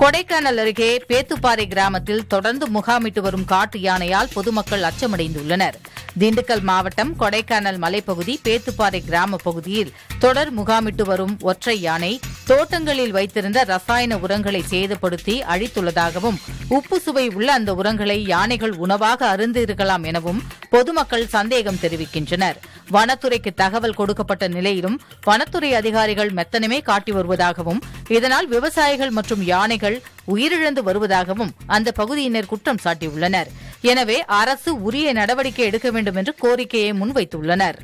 கொடைக்கானல் அருகே பேத்துப்பாறை கிராமத்தில் தொடர்ந்து முகாமிட்டு வரும் காட்டு யானையால் பொதுமக்கள் அச்சமடைந்துள்ளனர். திண்டுக்கல் மாவட்டம் கொடைக்கானல் மலைப்பகுதி பேத்துப்பாறை கிராம பகுதியில் தொடர் முகாமிட்டு வரும் ஒற்றை யானை தோட்டங்களில் வைத்திருந்த ரசாயன உரங்களை சேதப்படுத்தி அழித்துள்ளதாகவும், உப்பு சுவை உள்ள அந்த உரங்களை யானைகள் உணவாக அருந்திருக்கலாம் எனவும் பொதுமக்கள் சந்தேகம் தெரிவிக்கின்றனர். வனத்துறைக்கு தகவல் கொடுக்கப்பட்ட நிலையிலும் வனத்துறை அதிகாரிகள் மெத்தனமே காட்டி வருவதாகவும், இதனால் விவசாயிகள் மற்றும் யானைகள் உயிரிழந்து வருவதாகவும் அந்த பகுதியினர் குற்றம் சாட்டியுள்ளனர். எனவே அரசு உரிய நடவடிக்கை எடுக்க வேண்டும் என்று கோரிக்கையை முன்வைத்துள்ளனர்.